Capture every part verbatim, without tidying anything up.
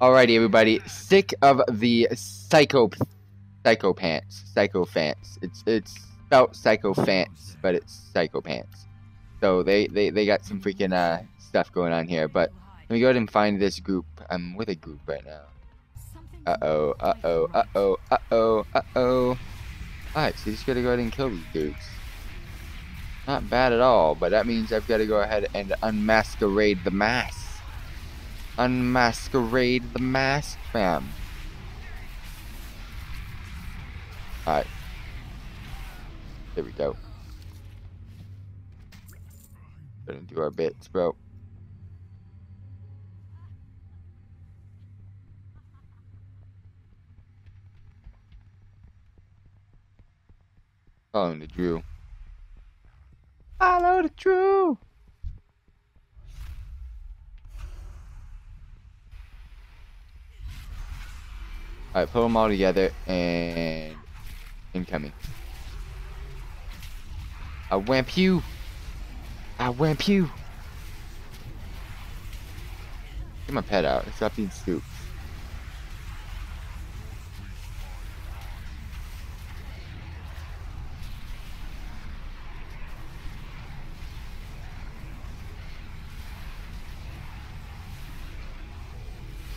Alrighty, everybody. Sick of the psycho, psycho pants, psycho fans. It's it's about psycho fans, but it's psycho pants. So they they they got some freaking uh stuff going on here. But let me go ahead and find this group. I'm with a group right now. Uh oh. Uh oh. Uh oh. Uh oh. Uh oh. Alright, so you just gotta go ahead and kill these dudes. Not bad at all, but that means I've gotta go ahead and unmasquerade the mask. Unmasquerade the mask, fam. Alright. There we go. Gonna do our bits, bro. Follow the Drew. Follow the Drew. All right, pull them all together and incoming. I wamp you. I wamp you. Get my pet out. Stop being stupid.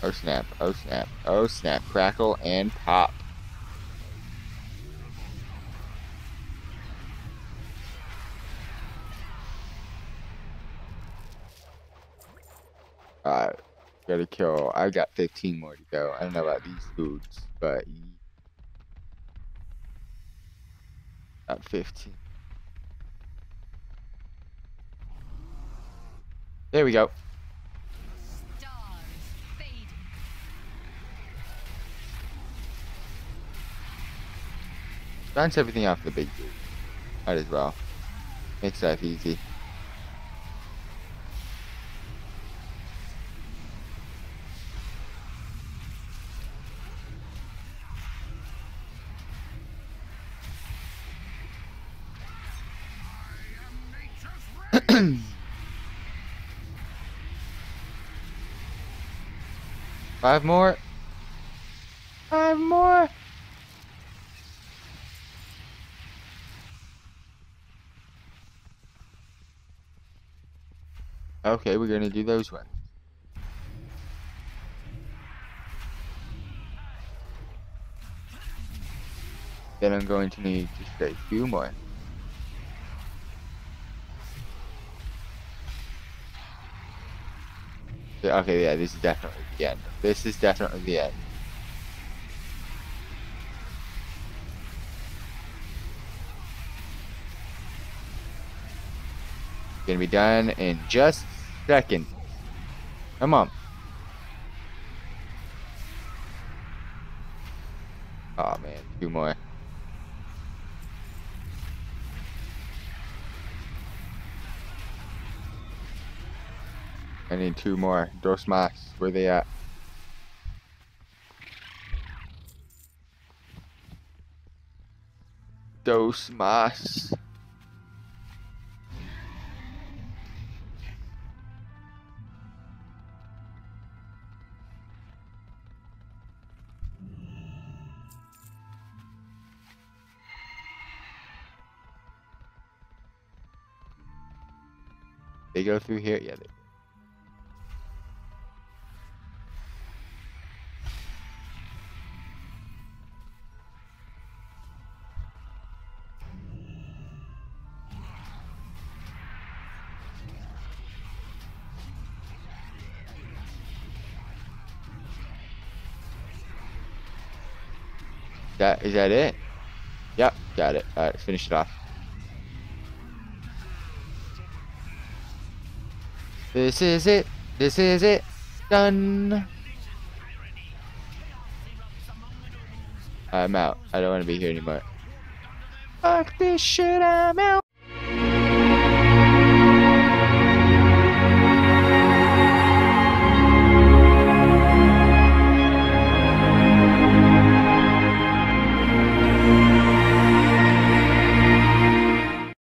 Oh snap, oh snap, oh snap, crackle and pop. Alright, gotta kill. I got fifteen more to go. I don't know about these dudes, but. Got fifteen. There we go. Bounce everything off the big dude. Might as well. Makes life easy. Five more. Five more. Okay, we're gonna do those ones. Then I'm going to need just a few more. Okay, yeah, this is definitely the end. This is definitely the end. Gonna be done in just a second. Come on. Oh man, two more. I need two more. Dos mas. Where they at? Dos mas. They go through here? Yeah, they that, is that it? Yep, got it. Alright, finish it off. This is it. This is it. Done. I'm out. I don't want to be here anymore. Fuck this shit. I'm out.